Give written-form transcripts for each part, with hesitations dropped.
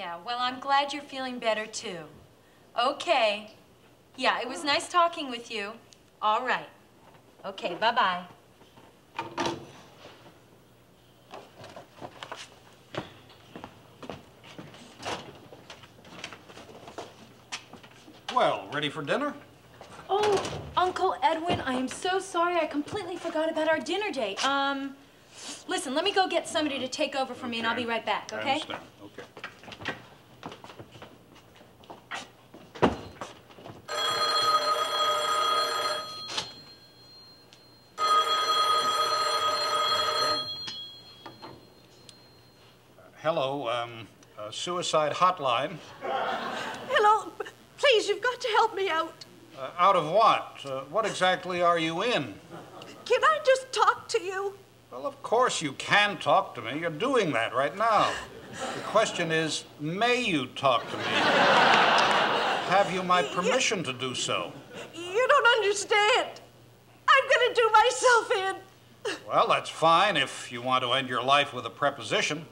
Yeah, well, I'm glad you're feeling better, too. Okay. Yeah, it was nice talking with you. All right. Okay, bye-bye. Well, ready for dinner? Oh, Uncle Edwin, I am so sorry. I completely forgot about our dinner date. Listen, let me go get somebody to take over for me, and I'll be right back, okay? I understand. Okay. Hello, suicide hotline. Hello, please, you've got to help me out. Out of what? What exactly are you in? Can I just talk to you? Well, of course you can talk to me. You're doing that right now. The question is, may you talk to me? Have you my permission to do so? You don't understand. I'm going to do myself in. Well, that's fine if you want to end your life with a preposition.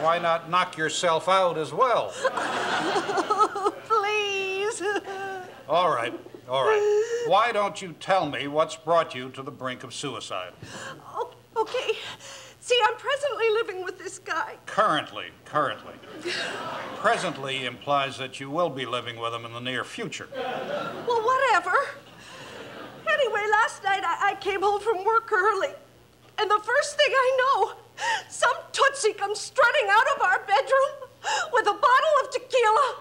Why not knock yourself out as well? Oh, please. All right. All right. Why don't you tell me what's brought you to the brink of suicide? Oh, okay. See, I'm presently living with this guy. Currently. Presently implies that you will be living with him in the near future. Well, whatever. Anyway, last night I came home from work early, and the first thing I know, some tootsie comes strutting out of our bedroom with a bottle of tequila,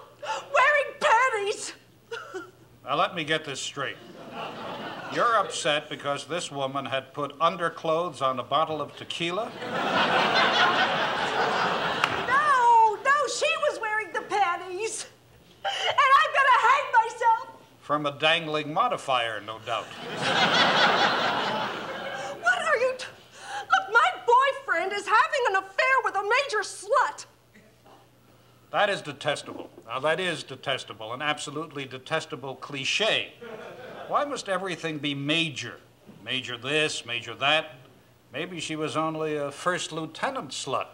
wearing panties. Now, let me get this straight. You're upset because this woman had put underclothes on a bottle of tequila? No, she was wearing the panties. And I'm gonna hang myself. From a dangling modifier, no doubt. What are you... Look, my boyfriend is having an affair with a major slut. That is detestable. Now, that is detestable, an absolutely detestable cliche. Why must everything be major? Major this, major that. Maybe she was only a first lieutenant slut.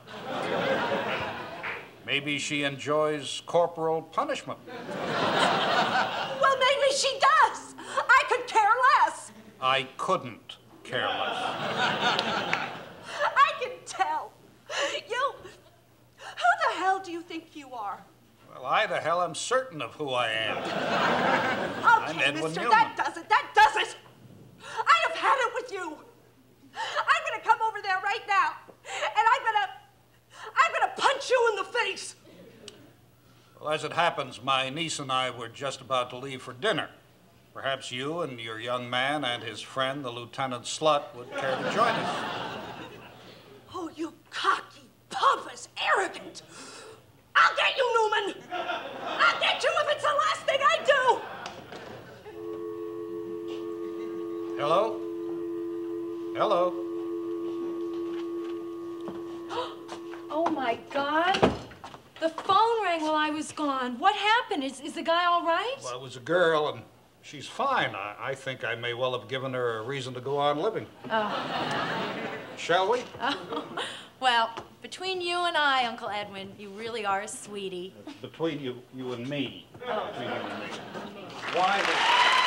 Maybe she enjoys corporal punishment. Well, maybe she does. I could care less. I couldn't care less. I can tell. Who the hell do you think you are? Well, I the hell am certain of who I am. Okay, I'm mister, Newman. That does it. I have had it with you. I'm gonna come over there right now, and I'm gonna punch you in the face. Well, as it happens, my niece and I were just about to leave for dinner. Perhaps you and your young man and his friend, the Lieutenant Slut, would care to join us. Oh, you cocky, pompous, arrogant. I'll get you, Newman! I'll get you if it's the last thing I do! Hello? Hello? Oh, my God. The phone rang while I was gone. What happened? Is the guy all right? Well, it was a girl, and she's fine. I think I may well have given her a reason to go on living. Oh. Shall we? Oh. Well... Between you and I, Uncle Edwin, you really are a sweetie. Between you and me. Oh. Between you and me. Why?